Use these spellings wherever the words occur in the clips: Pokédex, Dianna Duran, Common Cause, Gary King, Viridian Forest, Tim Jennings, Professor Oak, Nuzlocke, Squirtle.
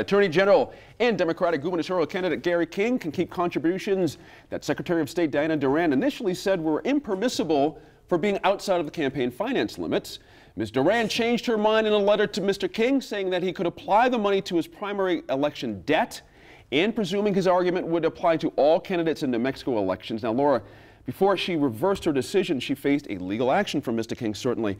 Attorney General and Democratic gubernatorial candidate Gary King can keep contributions that Secretary of State Dianna Duran initially said were impermissible for being outside of the campaign finance limits. Ms. Duran changed her mind in a letter to Mr. King, saying that he could apply the money to his primary election debt and presuming his argument would apply to all candidates in New Mexico elections. Now, Laura, before she reversed her decision, she faced a legal action from Mr. King, certainly.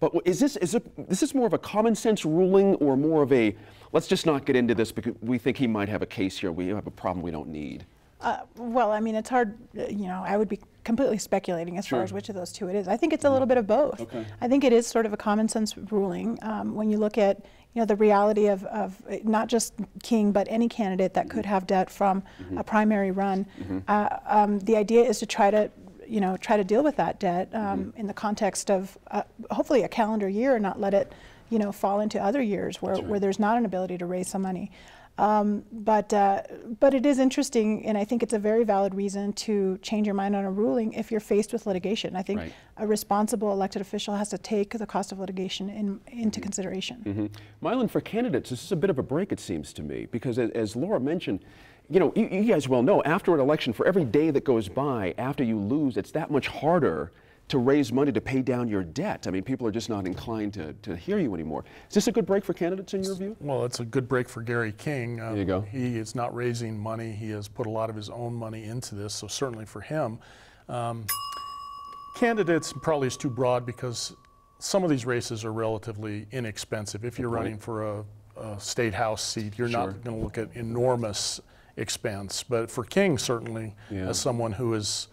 But is this more of a common sense ruling or more of a, let's just not get into this because we think he might have a case here, we have a problem we don't need? Well, I mean, it's hard, you know, I would be completely speculating as far as which of those two it is. I think it's a little bit of both. Okay. I think it is sort of a common sense ruling when you look at, you know, the reality of not just King, but any candidate that could have debt from a primary run. The idea is to try to, you know, try to deal with that debt in the context of hopefully a calendar year and not let it, you know, fall into other years where there's not an ability to raise some money. But it is interesting, and I think it's a very valid reason to change your mind on a ruling if you're faced with litigation. I think a responsible elected official has to take the cost of litigation into consideration. Mylon, for candidates, this is a bit of a break, it seems to me, because as Laura mentioned, you know, you guys well know, after an election, for every day that goes by after you lose, it's that much harder to raise money to pay down your debt. I mean, people are just not inclined to hear you anymore. Is this a good break for candidates in your view? Well, it's a good break for Gary King. There you go. He is not raising money. He has put a lot of his own money into this, so certainly for him. Candidates probably is too broad because some of these races are relatively inexpensive. If you're running for a state house seat, you're not going to look at enormous expense. But for King, certainly, as someone who is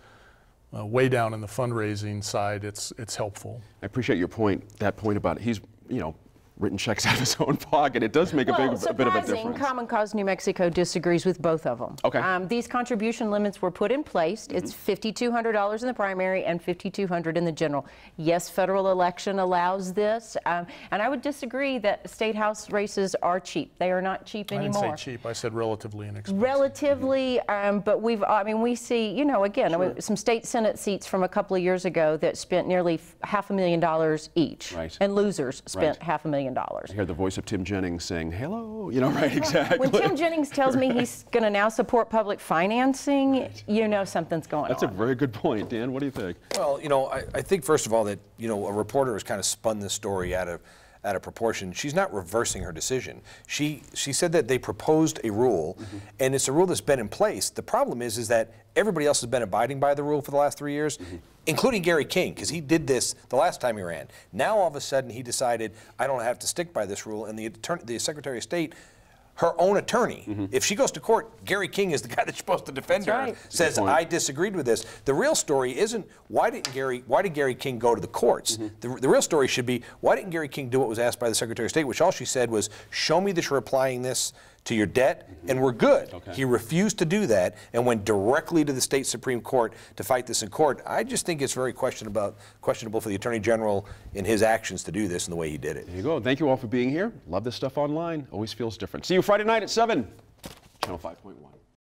way down in the fundraising side, it's helpful. I appreciate your point, that point about it. He's, you know, written checks out of his own pocket. It does make a bit of a difference. Common Cause New Mexico disagrees with both of them. Okay. These contribution limits were put in place. It's $5,200 in the primary and $5,200 in the general. Yes, federal election allows this. And I would disagree that state house races are cheap. They are not cheap anymore. I didn't say cheap. I said relatively inexpensive. Relatively, but we see, you know, again, I mean, some state Senate seats from a couple of years ago that spent nearly $500,000 each. Right. And losers spent $500,000. I hear the voice of Tim Jennings saying, hello, you know, exactly. When Tim Jennings tells me he's going to now support public financing, you know something's going on. That's a very good point. Dan, what do you think? Well, you know, I think, first of all, that, you know, a reporter has kind of spun this story out of proportion. She's not reversing her decision. She said that they proposed a rule, and it's a rule that's been in place. The problem is that everybody else has been abiding by the rule for the last 3 years, including Gary King, because he did this the last time he ran. Now all of a sudden he decided, I don't have to stick by this rule, and the Secretary of State, her own attorney, if she goes to court, Gary King is the guy that's supposed to defend her, says, I disagreed with this. The real story isn't, why did Gary King go to the courts? The real story should be, why didn't Gary King do what was asked by the Secretary of State, which all she said was, show me that you're applying this to your debt, and we're good. He refused to do that and went directly to the state Supreme Court to fight this in court. I just think it's very questionable for the Attorney General in his actions to do this and the way he did it. There you go. Thank you all for being here. Love this stuff online. Always feels different. See you Friday night at 7, Channel 5.1.